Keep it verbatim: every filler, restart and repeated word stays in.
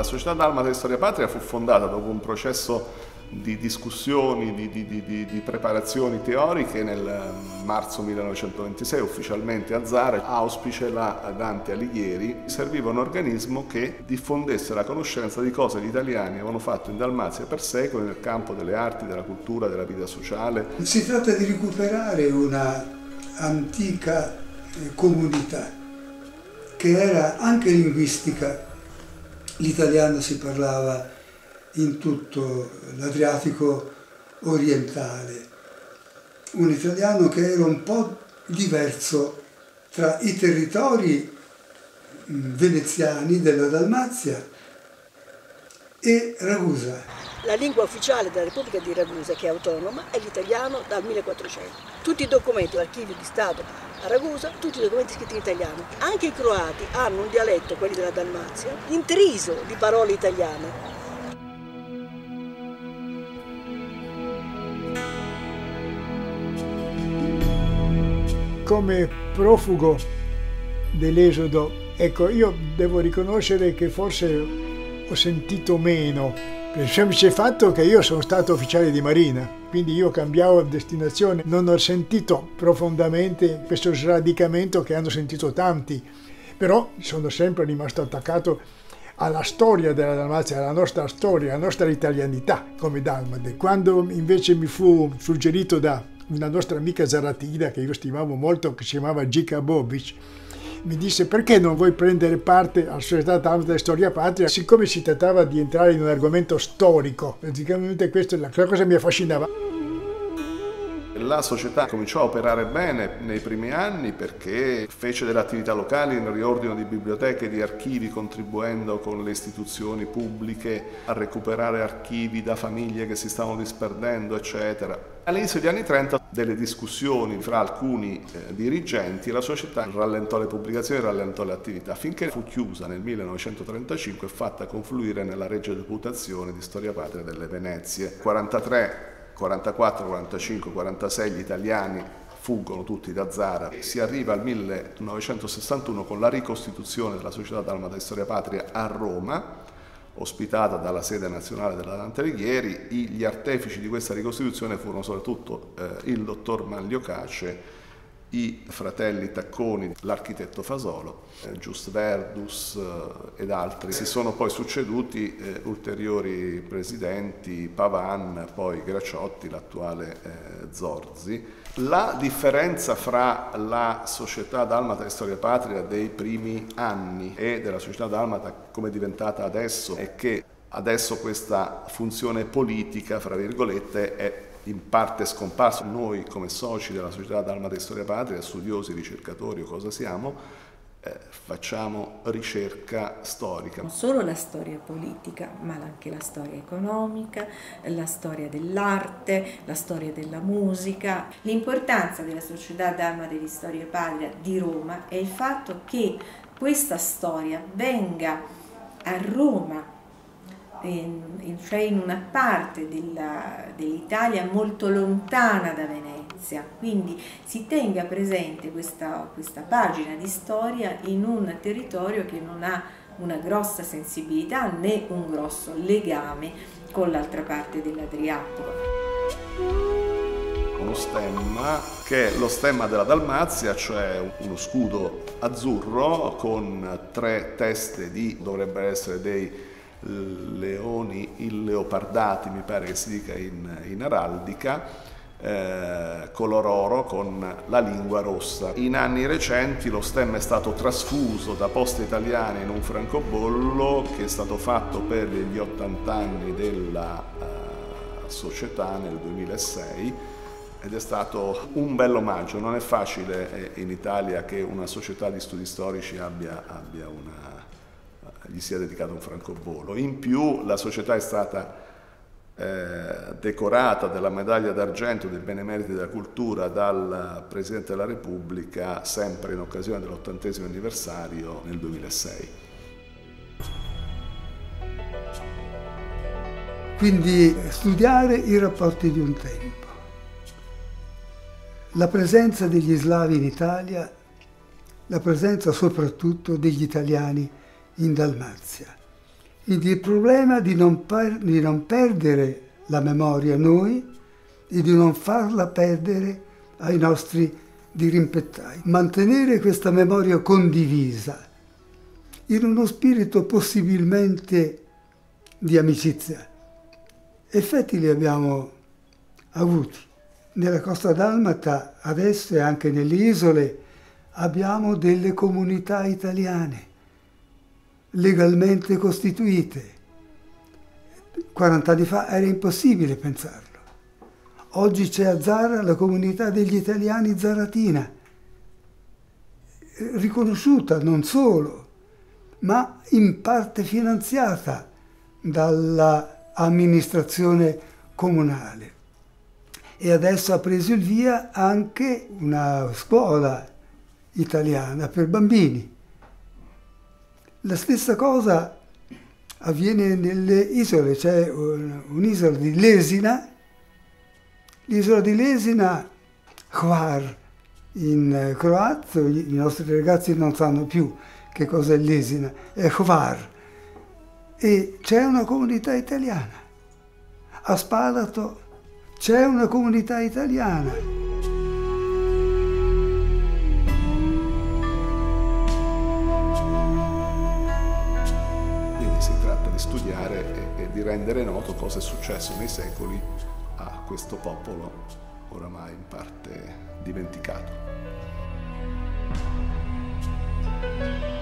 La Società Dalmata di Storia Patria fu fondata dopo un processo di discussioni, di, di, di, di preparazioni teoriche nel marzo millenovecentoventisei ufficialmente a Zara, auspice la Dante Alighieri. Serviva un organismo che diffondesse la conoscenza di cose gli italiani avevano fatto in Dalmazia per secoli nel campo delle arti, della cultura, della vita sociale. Si tratta di recuperare una antica comunità che era anche linguistica. L'italiano si parlava in tutto l'Adriatico orientale, un italiano che era un po' diverso tra i territori veneziani della Dalmazia e Ragusa. La lingua ufficiale della Repubblica di Ragusa, che è autonoma, è l'italiano dal millequattrocento. Tutti i documenti, archivi di Stato a Ragusa, tutti i documenti scritti in italiano. Anche i croati hanno un dialetto, quelli della Dalmazia, intriso di parole italiane. Come profugo dell'esodo, ecco, io devo riconoscere che forse ho sentito meno, per il semplice fatto che io sono stato ufficiale di marina, quindi io cambiavo destinazione, non ho sentito profondamente questo sradicamento che hanno sentito tanti, però sono sempre rimasto attaccato alla storia della Dalmazia, alla nostra storia, alla nostra italianità come dalmade. Quando invece mi fu suggerito da una nostra amica zaratida che io stimavo molto, che si chiamava Gika Bobic, mi disse: perché non vuoi prendere parte alla Società Dalmata di Storia Patria? Siccome si trattava di entrare in un argomento storico, praticamente questa è la cosa che mi affascinava. La società cominciò a operare bene nei primi anni perché fece delle attività locali nel riordino di biblioteche e di archivi, contribuendo con le istituzioni pubbliche a recuperare archivi da famiglie che si stavano disperdendo, eccetera. All'inizio degli anni trenta, delle discussioni fra alcuni eh, dirigenti, la società rallentò le pubblicazioni, rallentò le attività, finché fu chiusa nel millenovecentotrentacinque e fatta confluire nella Regia deputazione di Storia Patria delle Venezie. quarantatré, quarantaquattro, quarantacinque, quarantasei gli italiani fuggono tutti da Zara e si arriva al millenovecentosessantuno con la ricostituzione della Società Dalmata di Storia Patria a Roma, ospitata dalla sede nazionale della Dante Alighieri. Gli artefici di questa ricostituzione furono soprattutto eh, il dottor Manlio Cace, i fratelli Tacconi, l'architetto Fasolo, eh, Giust Verdus eh, ed altri. Si sono poi succeduti eh, ulteriori presidenti, Pavan, poi Graciotti, l'attuale eh, Zorzi. La differenza fra la Società Dalmata di Storia Patria dei primi anni e della Società Dalmata come è diventata adesso è che adesso questa funzione politica, fra virgolette, è in parte scomparso. Noi come soci della Società Dalmata di Storia Patria, studiosi, ricercatori o cosa siamo, eh, facciamo ricerca storica. Non solo la storia politica, ma anche la storia economica, la storia dell'arte, la storia della musica. L'importanza della Società Dalmata di Storia Patria di Roma è il fatto che questa storia venga a Roma, In, cioè in una parte dell'Italia dell molto lontana da Venezia, quindi si tenga presente questa, questa pagina di storia in un territorio che non ha una grossa sensibilità né un grosso legame con l'altra parte dell'Adriatico. Uno stemma che è lo stemma della Dalmazia, cioè uno scudo azzurro con tre teste di, dovrebbero essere dei leoni illeopardati, mi pare che si dica in, in araldica, eh, color oro con la lingua rossa. In anni recenti lo stemma è stato trasfuso da Poste Italiane in un francobollo che è stato fatto per gli ottanta anni della eh, società nel duemilasei. Ed è stato un bel omaggio. Non è facile eh, in Italia che una società di studi storici abbia, abbia una gli sia dedicato un francobollo. In più la società è stata eh, decorata della medaglia d'argento dei benemeriti della cultura dal Presidente della Repubblica sempre in occasione dell'ottantesimo anniversario nel duemilasei. Quindi studiare i rapporti di un tempo. La presenza degli slavi in Italia, la presenza soprattutto degli italiani in Dalmazia, il problema di non, per, di non perdere la memoria noi e di non farla perdere ai nostri dirimpettai. Mantenere questa memoria condivisa in uno spirito possibilmente di amicizia. Effetti li abbiamo avuti. Nella costa dalmata, adesso e anche nelle isole, abbiamo delle comunità italiane legalmente costituite. quaranta anni fa era impossibile pensarlo. Oggi c'è a Zara la comunità degli italiani zaratina, riconosciuta non solo, ma in parte finanziata dall'amministrazione comunale. E adesso ha preso il via anche una scuola italiana per bambini. La stessa cosa avviene nelle isole, c'è un'isola di Lesina, l'isola di Lesina, Hvar, in croato, i nostri ragazzi non sanno più che cosa è Lesina, è Hvar, e c'è una comunità italiana. A Spalato c'è una comunità italiana. Studiare e, e di rendere noto cosa è successo nei secoli a questo popolo oramai in parte dimenticato.